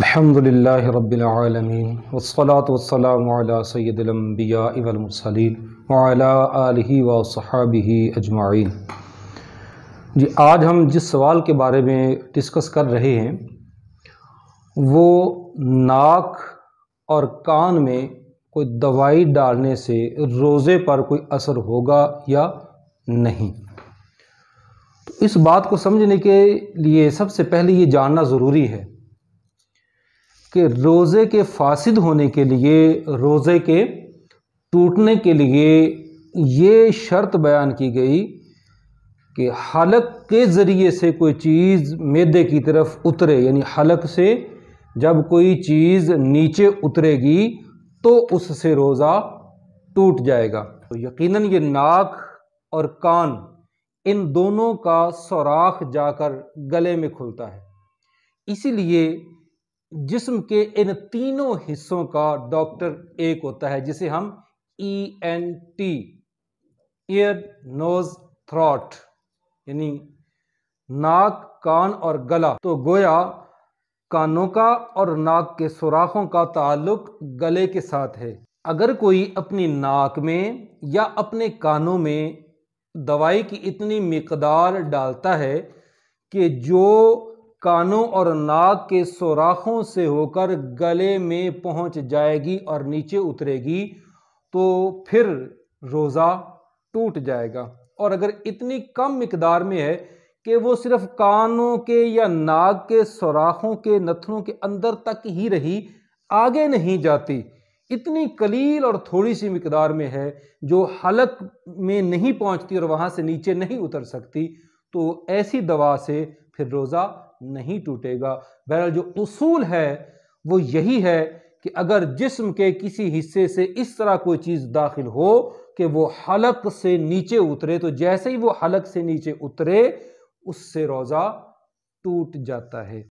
अल्हम्दुलिल्लाहि रब्बिल आलमीन वस्सलातु वस्सलामु अला सय्यिदिल अंबिया वल मुरसलीन व अला आलिहि व अस्हाबिहि अजमाइन। जी, आज हम जिस सवाल के बारे में डिस्कस कर रहे हैं वो नाक और कान में कोई दवाई डालने से रोज़े पर कोई असर होगा या नहीं। तो इस बात को समझने के लिए सबसे पहले ये जानना ज़रूरी है कि रोज़े के फासिद होने के लिए, रोज़े के टूटने के लिए ये शर्त बयान की गई कि हलक के ज़रिए से कोई चीज़ मैदे की तरफ उतरे, यानी हलक से जब कोई चीज़ नीचे उतरेगी तो उससे रोज़ा टूट जाएगा। तो यकीनन ये नाक और कान इन दोनों का सौराख जाकर गले में खुलता है, इसीलिए जिस्म के इन तीनों हिस्सों का डॉक्टर एक होता है जिसे हम ENT ईयर नोज थ्रोट, यानी नाक, कान और गला। तो गोया कानों का और नाक के सुराखों का ताल्लुक गले के साथ है। अगर कोई अपनी नाक में या अपने कानों में दवाई की इतनी मिकदार डालता है कि जो कानों और नाक के सुराखों से होकर गले में पहुंच जाएगी और नीचे उतरेगी, तो फिर रोज़ा टूट जाएगा। और अगर इतनी कम मिकदार में है कि वो सिर्फ कानों के या नाक के सुराखों के नथनों के अंदर तक ही रही, आगे नहीं जाती, इतनी कलील और थोड़ी सी मिकदार में है जो हलक में नहीं पहुंचती और वहां से नीचे नहीं उतर सकती, तो ऐसी दवा से फिर रोज़ा नहीं टूटेगा। बहरहाल जो उसूल है वो यही है कि अगर जिस्म के किसी हिस्से से इस तरह कोई चीज़ दाखिल हो कि वो हलक से नीचे उतरे, तो जैसे ही वो हलक से नीचे उतरे उससे रोज़ा टूट जाता है।